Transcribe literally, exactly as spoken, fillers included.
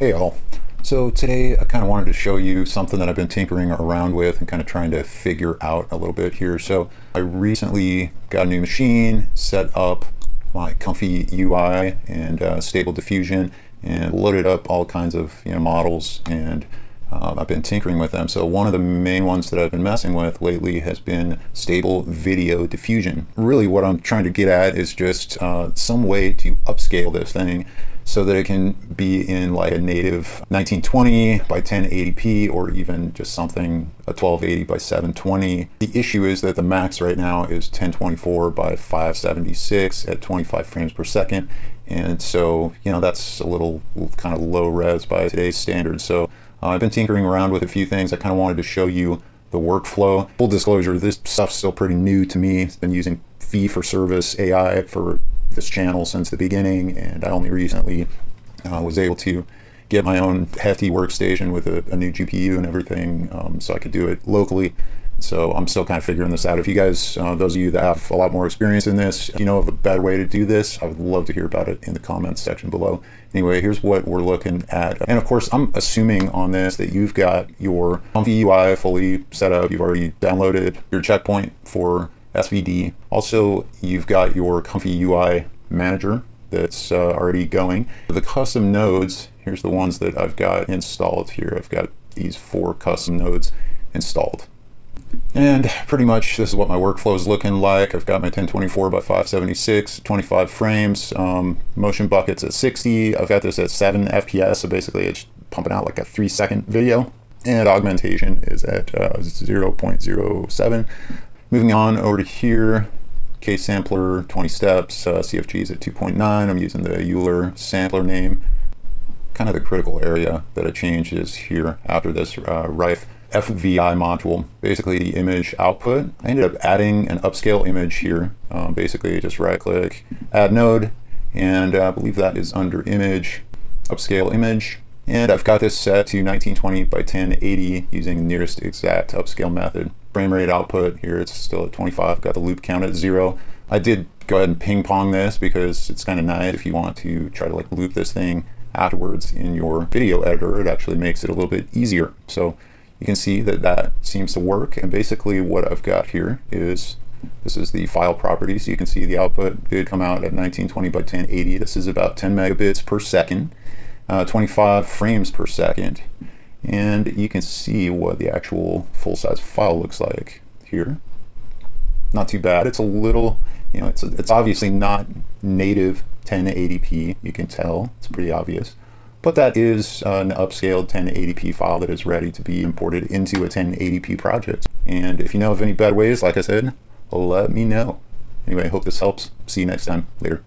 Hey all, so today I kind of wanted to show you something that I've been tinkering around with and kind of trying to figure out a little bit here. So I recently got a new machine, set up my ComfyUI and uh, Stable Diffusion, and loaded up all kinds of you know models, and uh, I've been tinkering with them. So one of the main ones that I've been messing with lately has been Stable Video Diffusion. Really what I'm trying to get at is just uh, some way to upscale this thing so that it can be in like a native nineteen twenty by ten eighty p, or even just something a twelve eighty by seven twenty. The issue is that the max right now is ten twenty-four by five seventy-six at twenty-five frames per second. And so, you know, that's a little kind of low res by today's standards. So uh, I've been tinkering around with a few things. I kind of wanted to show you the workflow. Full disclosure, this stuff's still pretty new to me. I've been using fee for service A I for this channel since the beginning, and I only recently uh, was able to get my own hefty workstation with a, a new G P U and everything, um, so I could do it locally. So I'm still kind of figuring this out. If you guys, uh, those of you that have a lot more experience in this, if you know of a better way to do this, I would love to hear about it in the comments section below. Anyway, here's what we're looking at. And of course, I'm assuming on this that you've got your ComfyUI fully set up. You've already downloaded your checkpoint for S V D. Also, you've got your ComfyUI manager that's uh, already going. The custom nodes, here's the ones that I've got installed here. I've got these four custom nodes installed. And pretty much this is what my workflow is looking like. I've got my ten twenty-four by five seventy-six, twenty-five frames, um, motion buckets at sixty. I've got this at seven F P S, so basically it's pumping out like a three second video. And augmentation is at uh, zero point zero seven. Moving on over to here, case sampler, twenty steps, uh, C F G is at two point nine. I'm using the Euler sampler name. Kind of the critical area that I changed is here after this uh, Rife F V I module, basically the image output. I ended up adding an upscale image here. Um, basically just right click, add node, and uh, I believe that is under image, upscale image. And I've got this set to nineteen twenty by ten eighty using the nearest exact upscale method. Frame rate output here, it's still at twenty-five, got the loop count at zero. I did go ahead and ping pong this because it's kind of nice if you want to try to like loop this thing afterwards in your video editor. It actually makes it a little bit easier. So you can see that that seems to work. And basically what I've got here is, this is the file property. So you can see the output did come out at nineteen twenty by ten eighty. This is about ten megabits per second, uh, twenty-five frames per second. And you can see what the actual full-size file looks like here. Not too bad. It's a little, you know, it's, it's obviously not native ten eighty p. You can tell, it's pretty obvious. But that is an upscaled ten eighty p file that is ready to be imported into a ten eighty p project. And if you know of any better ways, like I said, let me know. Anyway, hope this helps. See you next time. Later.